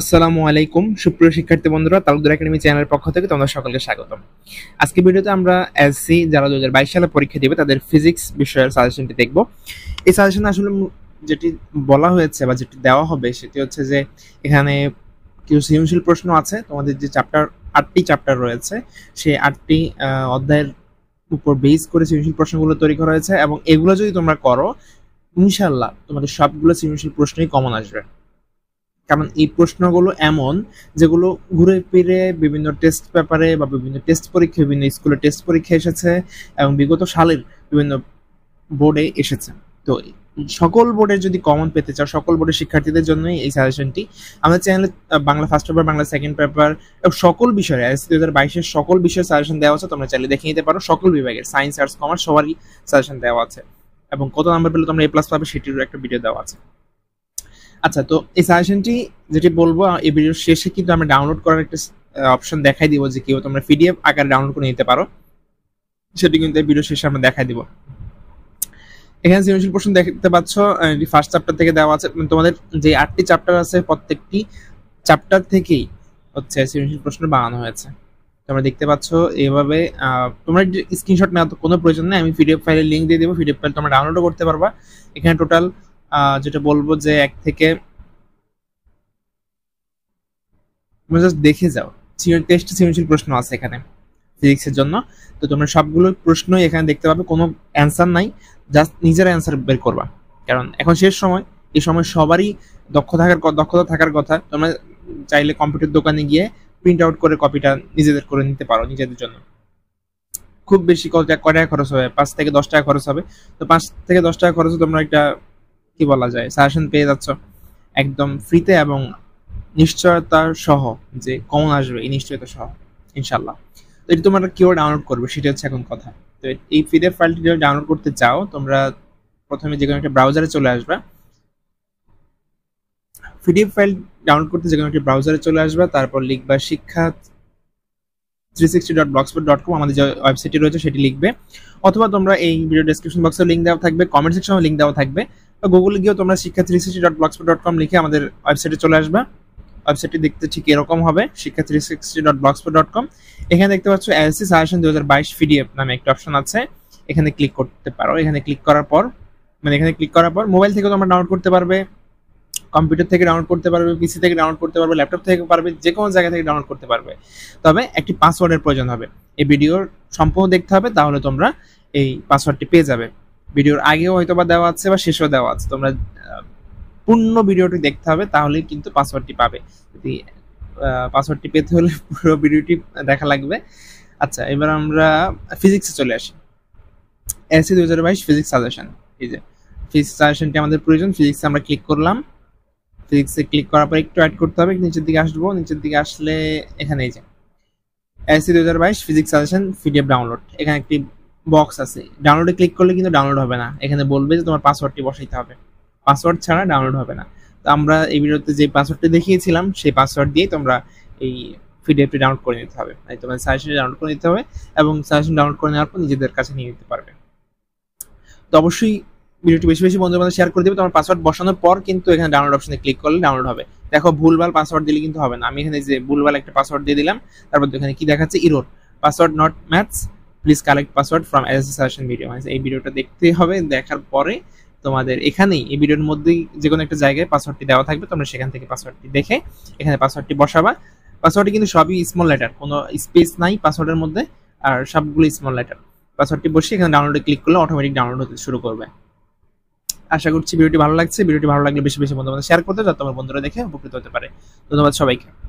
আসসালামু আলাইকুম সুপ্রিয় শিক্ষার্থী বন্ধুরা, তালুকদার একাডেমি চ্যানেলের পক্ষ থেকে তোমাদের সকলকে স্বাগতম। আজকে ভিডিওতে আমরা এসএসসি যারা 2022 সালে পরীক্ষা দেবে তাদের ফিজিক্স বিষয়ের সাজেশনটি দেখব। এই সাজেশন আসলে যেটি বলা হয়েছে বা যেটি দেওয়া হবে সেটি হচ্ছে যে এখানে কিছু সৃজনশীল প্রশ্ন আছে। তোমাদের যে আটটি চ্যাপ্টার রয়েছে সেই আটটি অধ্যায়ের উপর বেস করে সৃজনশীল প্রশ্নগুলো তৈরি করা হয়েছে, এবং এগুলো যদি তোমরা করো ইনশাআল্লাহ তোমাদের সবগুলো সৃজনশীল প্রশ্নই কমন আসবে। কারণ এই প্রশ্নগুলো এমন যেগুলো ঘুরে ফিরে বিভিন্ন টেস্ট পেপারে বা বিভিন্ন টেস্ট পরীক্ষা, বিভিন্ন স্কুলের টেস্ট পরীক্ষা এসেছে এবং বিগত সালের বিভিন্ন বোর্ডে এসেছে। তো সকল বোর্ডে যদি কমন পেতে চাও, সকল বোর্ডের শিক্ষার্থীদের জন্যই এই সাজেশনটি। আমাদের চ্যানেলে Bangla first paper, Bangla second paper এবং সকল বিষয়ে এসএসসি 2022-এর সকল বিষয়ে সাজেশন দেওয়া আছে, তোমরা চাইলে দেখে নিতে পারো। সকল বিভাগের সায়েন্স, আর্টস, কমার্স সবারই সাজেশন দেওয়া আছে, এবং কত নাম্বার পেলে তোমরা A+ পাবে সেটিরও একটা ভিডিও দেওয়া আছে। আচ্ছা, তো এই সাজেশনটি যেটি বলবো এই ভিডিওর শেষে কিন্তু আমরা ডাউনলোড করার একটা অপশন দেখাই দিব, যে কেউ তোমরা PDF আকারে ডাউনলোড করে নিতে পারো, সেটি কিন্তু এই ভিডিওর শেষে আমরা দেখাই দিব। এখানে সৃজনশীল প্রশ্ন দেখতে পাচ্ছ, ফার্স্ট চ্যাপ্টার থেকে দেওয়া আছে। তোমাদের যে আটটি চ্যাপ্টার আছে প্রত্যেকটি চ্যাপ্টার থেকেই হচ্ছে সৃজনশীল প্রশ্ন বানানো হয়েছে, তোমরা দেখতে পাচ্ছ এইভাবে। তোমরা স্ক্রিনশট নেওয়ার তো কোনো প্রয়োজন নেই, আমি PDF ফাইলের লিঙ্ক দিয়ে দেবো, PDF ফাইল তোমরা ডাউনলোডও করতে পারবা। এখানে টোটাল যেটা বলবো যে 1 থেকে দেখে যাও, টেস্ট সৃজনশীল প্রশ্ন আছে এখানে ফিজিক্সের জন্য। তো তোমরা সবগুলো প্রশ্নই এখানে দেখতে পাবে, কোনো অ্যান্সার নাই, জাস্ট নিজের অ্যান্সার বের করবা। কারণ এখন শেষ সময়, এই সময় সবারই দক্ষতা থাকার কথা। তোমরা চাইলে কম্পিউটার দোকানে গিয়ে প্রিন্ট আউট করে কপিটা নিজেদের করে নিতে পারো, নিজেদের জন্য। খুব বেশি কত টাকা খরচ হবে? 5 থেকে 10 টাকা খরচ হবে। তো 5 থেকে 10 টাকা খরচে তোমরা একটা কি বলা যায় সাজেশন পেয়ে যাচ্ছ একদম ফ্রিতে, এবং নিশ্চয়তা সহ যে কমন আসবে এই নিশ্চয়তা সহ ইনশাল্লাহ। তো এটি তোমরা কেউ ডাউনলোড করবে সেটা হচ্ছে এখন কথা। তো এই PDF ফাইলটি যদি ডাউনলোড করতে চাও, তোমরা প্রথমে যে কোনো একটা ব্রাউজারে চলে আসবে, PDF ফাইল ডাউনলোড করতে যে কোনো একটা ব্রাউজারে চলে আসবে, তারপর লিখবা shiksha360.blogspot.com, আমাদের যে ওয়েবসাইটটি রয়েছে সেটি লিখবে। অথবা তোমরা এই ভিডিও ডেসক্রিপশন বক্সে লিঙ্ক দেওয়া থাকবে, কমেন্ট সেকশনে লিঙ্ক দেওয়া থাকবে, গুগলে গিয়েও তোমরা shiksha360.blogspot.com লিখে আমাদের ওয়েবসাইটে চলে আসবে। ওয়েবসাইটটি দেখতে ঠিক এরকম হবে, shiksha360.blogspot.com। এখানে দেখতে পাচ্ছ এসএসসি সাজেশন 2022 PDF নামে একটা অপশন আছে, এখানে ক্লিক করতে পারো। এখানে ক্লিক করার পর মোবাইল থেকে তোমরা ডাউনলোড করতে পারবে, কম্পিউটার থেকে ডাউনলোড করতে পারবে, PC থেকে ডাউনলোড করতে পারবে, ল্যাপটপ থেকে পারবে, যে কোনো জায়গা থেকে ডাউনলোড করতে পারবে। তবে একটি পাসওয়ার্ডের প্রয়োজন হবে, এই ভিডিওর সম্পূর্ণ দেখতে হবে, তাহলে তোমরা এই পাসওয়ার্ডটি পেয়ে যাবে। ভিডিওর আগেও হয়তো বা দেওয়া আছে বা শেষেও দেওয়া আছে, তোমরা পূর্ণ ভিডিওটি দেখতে হবে, তাহলে কিন্তু পাসওয়ার্ডটি পাবে। যদি পাসওয়ার্ডটি পেতে হলে পুরো ভিডিওটি দেখা লাগবে। আচ্ছা, এবার আমরা ফিজিক্সে চলে আসি। এসএসসি 2022 ফিজিক্স সাজেশন, এই যে ফিজিক্স সাজেশনটি আমাদের প্রয়োজন। ফিজিক্সে আমরা ক্লিক করলাম, ফিজিক্সে ক্লিক করার পর একটু অ্যাড করতে হবে, নিচের দিকে আসবো। নিচের দিকে আসলে এখানে এই যে SSC 2022 physics suggestion PDF download, এখানে একটি বক্স আছে। ডাউনলোডে ক্লিক করলে কিন্তু ডাউনলোড হবে না, এখানে বলবে যে তোমার পাসওয়ার্ডটি বসাইতে হবে, পাসওয়ার্ড ছাড়া ডাউনলোড হবে না। তো আমরা এই ভিডিওতে যে পাসওয়ার্ডটি দেখিয়েছিলাম সেই পাসওয়ার্ড দিয়ে তোমরা এই PDFটি ডাউনলোড করে নিতে হবে, মানে তোমার সাজেশনটি ডাউনলোড করে নিতে হবে, এবং সাজেশন ডাউনলোড করে নেওয়ার পর নিজেদের কাছে নিয়ে নিতে পারবে। তো অবশ্যই ভিডিওটি বেশি বেশি বন্ধু বান্ধব শেয়ার করে দেবে। তোমার পাসওয়ার্ড বসানোর পর কিন্তু এখানে ডাউনলোড অপশনে ক্লিক করলে ডাউনলোড হবে। দেখো, ভুলভাল পাসওয়ার্ড দিলে কিন্তু হবে না। আমি এখানে যে ভুলভাল একটা পাসওয়ার্ড দিয়ে দিলাম, তারপর এখানে কি দেখাচ্ছে? Error, password not maths, please collect password from SSC suggestion video. মানে এই ভিডিওটা দেখতে হবে, দেখার পরে তোমাদের এখানেই এই ভিডিওর মধ্যেই যে কোনো একটা জায়গায় পাসওয়ার্ডটি দেওয়া থাকবে, তোমরা সেখান থেকে পাসওয়ার্ডটি দেখে এখানে পাসওয়ার্ডটি বসাবা। পাসওয়ার্ডটি কিন্তু সবই স্মল লেটার, কোনো স্পেস নাই পাসওয়ার্ডের মধ্যে, আর সবগুলো স্মল লেটার। পাসওয়ার্ডটি বসিয়ে এখানে ডাউনলোডে ক্লিক করলে অটোমেটিক ডাউনলোড হতে শুরু করবে। আশা করছি ভিডিওটি ভালো লাগছে। ভিডিওটি ভালো লাগলে বেশি বেশি বন্ধুদের শেয়ার করতে, যাতে তোমার বন্ধুরা দেখে উপকৃত হতে পারে। ধন্যবাদ সবাইকে।